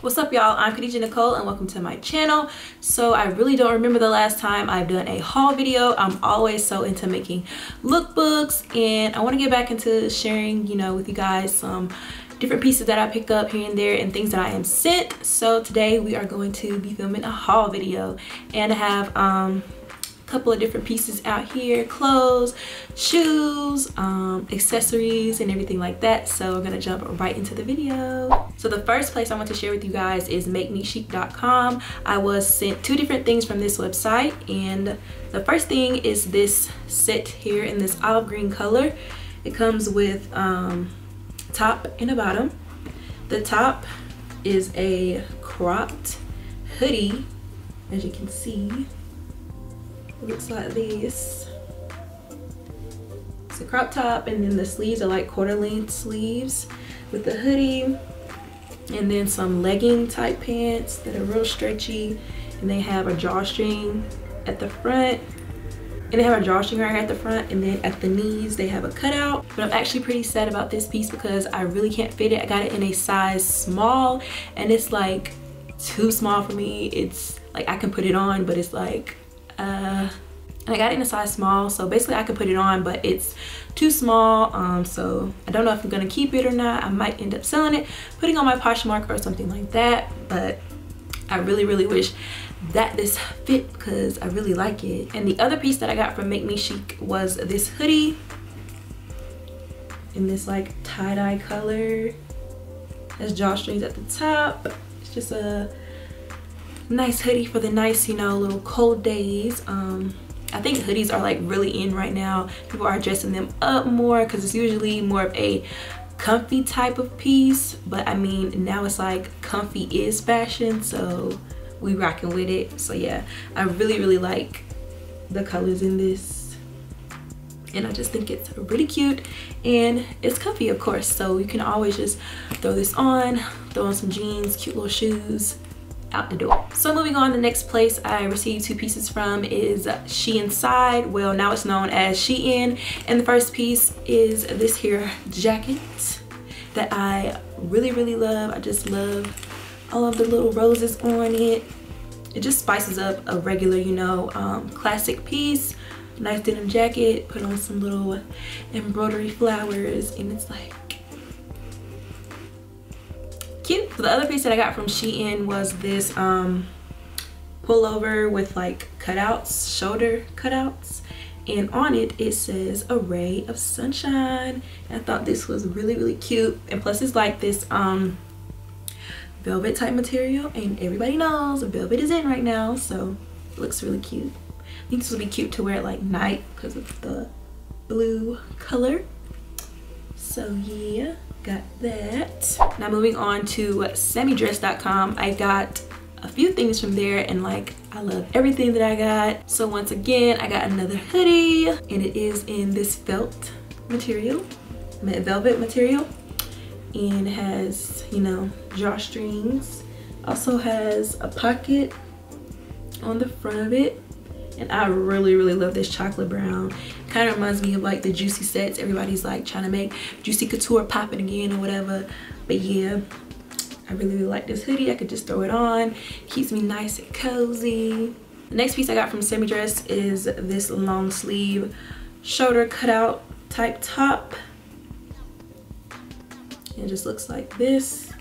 What's up, y'all? I'm Khadija Nicole and welcome to my channel. So I really don't remember the last time I've done a haul video. I'm always so into making lookbooks and I want to get back into sharing, you know, with you guys some different pieces that I pick up here and there and things that I am sent. So today we are going to be filming a haul video and I have a couple of different pieces out here, clothes, shoes, accessories and everything like that. So we're gonna jump right into the video. So the first place I want to share with you guys is MakeMeChic.com. I was sent two different things from this website, and the first thing is this set here in this olive green color. It comes with top and a bottom. The top is a cropped hoodie, as you can see. Looks like this. It's a crop top, and then the sleeves are like quarter length sleeves with the hoodie, and then some legging type pants that are real stretchy, and they have a drawstring at the front, and then at the knees they have a cutout. But I'm actually pretty sad about this piece because I really can't fit it. I got it in a size small and it's like too small for me. It's like I can put it on, but it's like and I got it in a size small, so basically I could put it on, but it's too small. So I don't know if I'm gonna keep it or not. I might end up selling it, putting on my Poshmark or something like that, but I really wish that this fit because I really like it. And the other piece that I got from MakeMeChic was this hoodie in this like tie-dye color. There's drawstrings at the top. It's just a nice hoodie for the nice, you know, little cold days. I think hoodies are like really in right now. People are dressing them up more because it's usually more of a comfy type of piece, but I mean now it's like comfy is fashion, so we rocking with it. So yeah, I really like the colors in this and I just think it's really cute and it's comfy, of course, so you can always just throw this on, throw on some jeans, cute little shoes, out the door. So moving on, the next place I received two pieces from is Shein Side. Well, now it's known as Shein. And the first piece is this here jacket that I really love. I just love all of the little roses on it. It just spices up a regular, you know, classic piece. Nice denim jacket, put on some little embroidery flowers, and it's like cute. So the other piece that I got from Shein was this pullover with like cutouts, shoulder cutouts, and on it it says a ray of sunshine. And I thought this was really cute, and plus it's like this velvet type material, and everybody knows velvet is in right now, so it looks really cute. I think this will be cute to wear at like night because of the blue color. So yeah, got that. Now moving on to SammyDress.com. I got a few things from there and like I love everything that I got. So once again I got another hoodie, and it is in this felt material, velvet material, and has, you know, drawstrings. Also has a pocket on the front of it, and I really love this chocolate brown. Kind of reminds me of like the Juicy sets. Everybody's like trying to make Juicy Couture popping again or whatever, but yeah, I really like this hoodie. I could just throw it on, keeps me nice and cozy. The next piece I got from Sammy Dress is this long sleeve shoulder cutout type top. It just looks like this,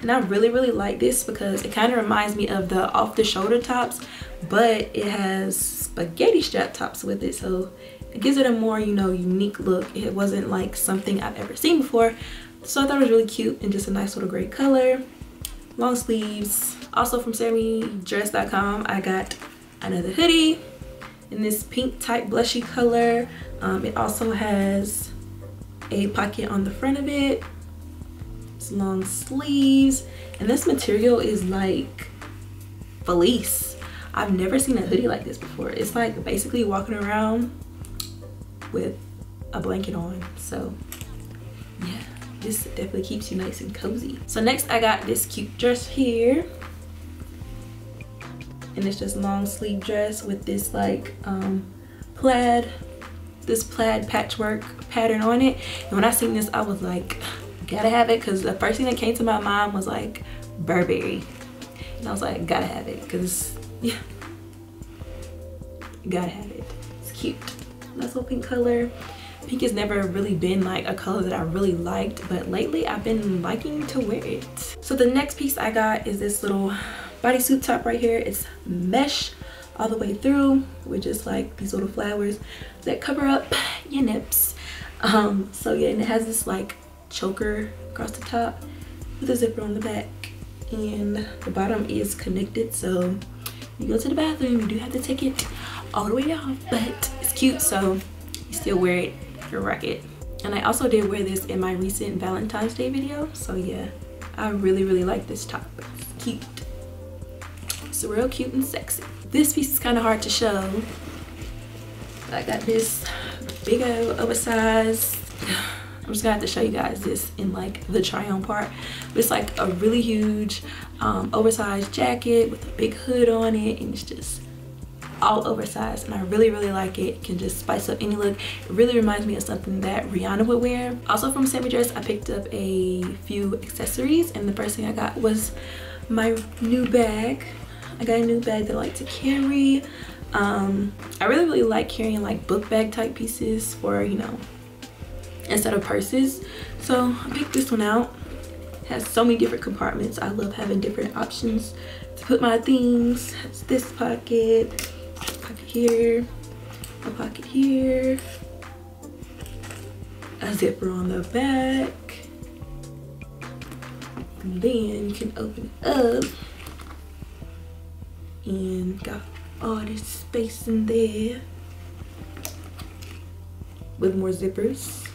and I really like this because it kind of reminds me of the off the shoulder tops, but it has spaghetti strap tops with it, so it gives it a more, you know, unique look. It wasn't like something I've ever seen before, so I thought it was really cute and just a nice little gray color. Long sleeves. Also from SammyDress.com I got another hoodie in this pink type blushy color. It also has a pocket on the front of it. It's long sleeves, and this material is like fleece. I've never seen a hoodie like this before. It's like basically walking around with a blanket on, so yeah, this definitely keeps you nice and cozy. So next I got this cute dress here, and it's just long sleeve dress with this like plaid patchwork pattern on it. And when I seen this, I was like, gotta have it, because the first thing that came to my mind was like Burberry, and I was like, gotta have it, because yeah, gotta have it. It's cute, nice little pink color. Pink has never really been like a color that I really liked, but lately I've been liking to wear it. So the next piece I got is this little bodysuit top right here. It's mesh all the way through, which is like these little flowers that cover up your nips. So yeah, and it has this like choker across the top with a zipper on the back, and the bottom is connected, so you go to the bathroom, you do have to take it all the way off, but it's cute, so you still wear it if you're rugged. And I also did wear this in my recent Valentine's Day video, so yeah, I really like this top. It's cute, it's real cute and sexy. This piece is kind of hard to show, but I got this big old oversized, I'm just gonna have to show you guys this in like the try on part, but it's like a really huge oversized jacket with a big hood on it, and it's just all oversized, and I really like it. It can just spice up any look. It really reminds me of something that Rihanna would wear. Also from SammyDress, I picked up a few accessories, and the first thing I got was my new bag. I got a new bag that I like to carry. I really like carrying like book bag type pieces for, you know, instead of purses. So I picked this one out. It has so many different compartments. I love having different options to put my things. It's this pocket, a pocket here, a pocket here, a zipper on the back, and then you can open it up, and got all this space in there with more zippers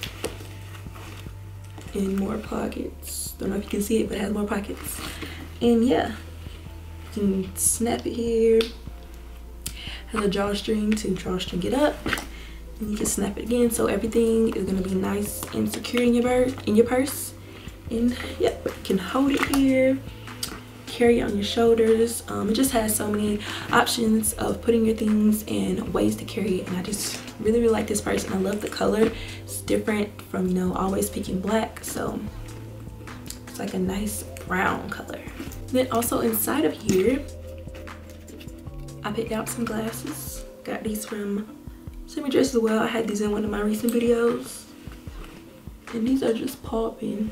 and more pockets. Don't know if you can see it, but it has more pockets. And yeah, you can snap it here. Has a drawstring to drawstring it up, and you can snap it again. So everything is gonna be nice and secure in your purse. And yep, you can hold it here, carry it on your shoulders. It just has so many options of putting your things and ways to carry it, and I just really like this purse, and I love the color. It's different from, you know, always picking black, so it's like a nice brown color. And then also inside of here, I picked out some glasses. Got these from SammyDress as well. I had these in one of my recent videos, and these are just popping.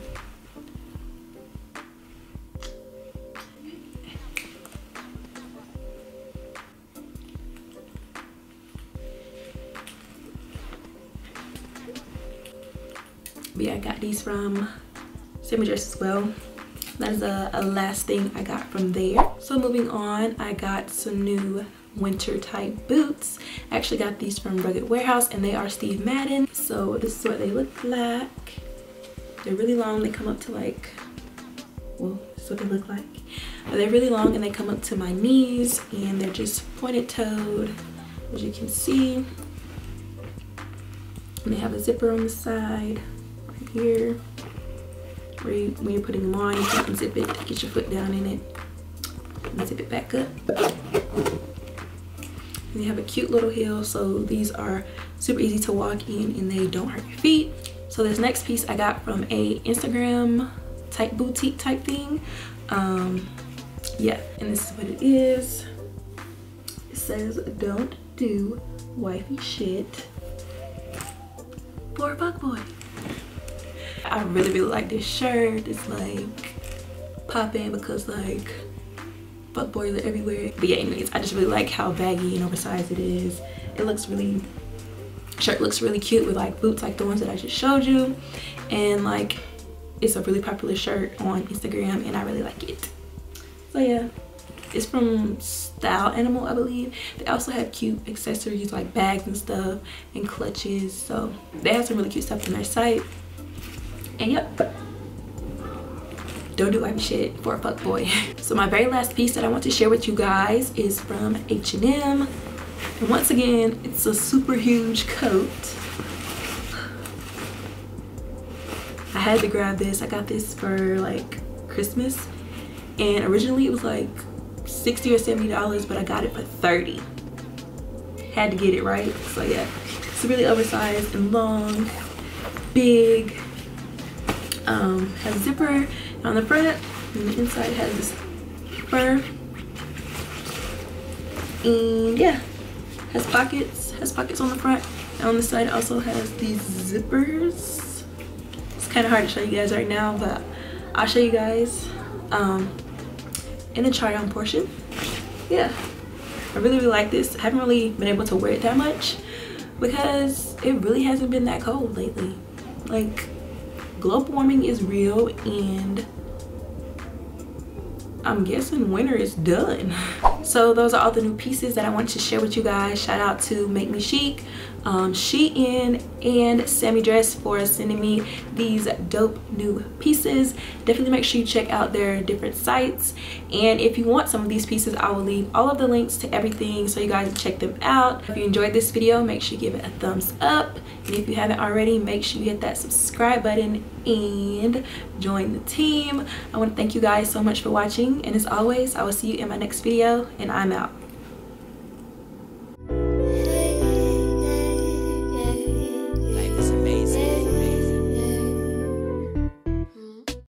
But yeah, I got these from SammyDress as well. That is a last thing I got from there. So moving on, I got some new winter type boots. I actually got these from Rugged Warehouse, and they are Steve Madden. So this is what they look like. They're really long. They come up to like, well, this is what they look like. They're really long, and they come up to my knees, and they're just pointed toed, as you can see. And they have a zipper on the side. Here, where you, when you're putting them on, you can zip it, get your foot down in it, and zip it back up. And they have a cute little heel, so these are super easy to walk in, and they don't hurt your feet. So this next piece I got from a Instagram type boutique type thing. Yeah, and this is what it is. It says, "Don't do wifey shit for a fuck boy." I really like this shirt. It's like popping because like fuck boys are everywhere. But yeah, anyways, I just really like how baggy and oversized it is. It looks really, shirt looks really cute with like boots like the ones that I just showed you, and like it's a really popular shirt on Instagram, and I really like it. So yeah, it's from Style Animal, I believe. They also have cute accessories like bags and stuff and clutches, so they have some really cute stuff on their site. And yep, don't do wifey shit for a fuck boy. So my very last piece that I want to share with you guys is from H&M. And once again, it's a super huge coat. I had to grab this. I got this for like Christmas, and originally it was like $60 or $70, but I got it for $30. Had to get it right. So yeah, it's really oversized and long, big. Has a zipper on the front, and the inside has this fur. And yeah, has pockets. Has pockets on the front. And on the side also has these zippers. It's kind of hard to show you guys right now, but I'll show you guys in the try on portion. Yeah, I really like this. I haven't really been able to wear it that much because it really hasn't been that cold lately. Like, global warming is real, and I'm guessing winter is done. So those are all the new pieces that I wanted to share with you guys. Shout out to MakeMeChic, Shein, and SammyDress for sending me these dope new pieces. Definitely make sure you check out their different sites. And if you want some of these pieces, I will leave all of the links to everything so you guys can check them out. If you enjoyed this video, make sure you give it a thumbs up. And if you haven't already, make sure you hit that subscribe button and join the team. I want to thank you guys so much for watching. And as always, I will see you in my next video, and I'm out.